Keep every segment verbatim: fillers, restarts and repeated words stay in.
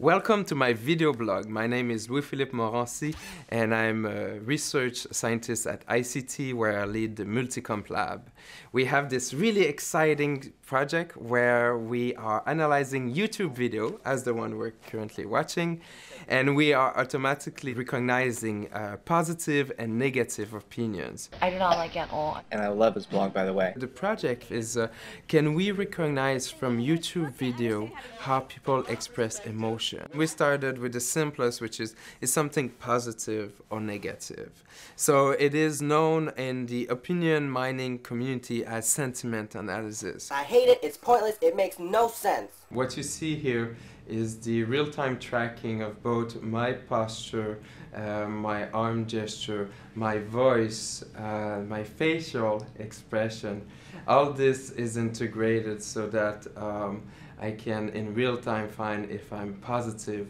Welcome to my video blog. My name is Louis-Philippe Morency and I'm a research scientist at I C T, where I lead the Multicomp Lab. We have this really exciting project where we are analyzing YouTube video, as the one we're currently watching, and we are automatically recognizing uh, positive and negative opinions. I do not like it at all. And I love his blog, by the way. The project is, uh, can we recognize from YouTube video how people express emotions? We started with the simplest, which is, is something positive or negative. So it is known in the opinion mining community as sentiment analysis. I hate it, it's pointless, it makes no sense. What you see here is the real-time tracking of both my posture, uh, my arm gesture, my voice, uh, my facial expression. All this is integrated so that um, I can in real time find if I'm positive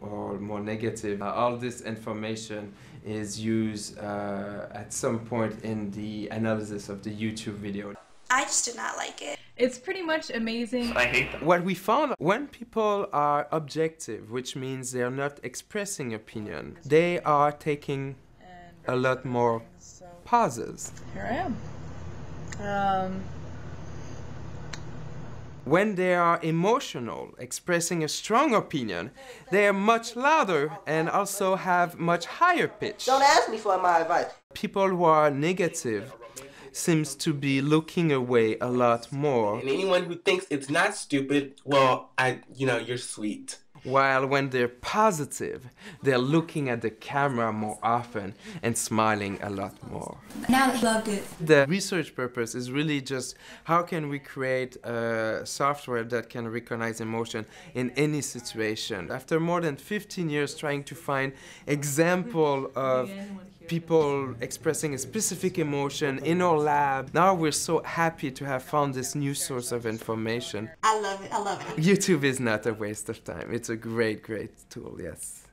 or more negative. Uh, all this information is used uh, at some point in the analysis of the YouTube video. I just did not like it. It's pretty much amazing. I hate them. What we found, when people are objective, which means they are not expressing opinion, they are taking a lot more pauses. Here I am. Um... When they are emotional, expressing a strong opinion, they are much louder and also have much higher pitch. Don't ask me for my advice. People who are negative seems to be looking away a lot more. And anyone who thinks it's not stupid, well, I, you know, you're sweet. While when they're positive, they're looking at the camera more often and smiling a lot more. Now I loved it. The research purpose is really just how can we create a software that can recognize emotion in any situation. After more than fifteen years trying to find example of people expressing a specific emotion in our lab, now we're so happy to have found this new source of information. I love it, I love it. YouTube is not a waste of time. It's a great, great tool, yes.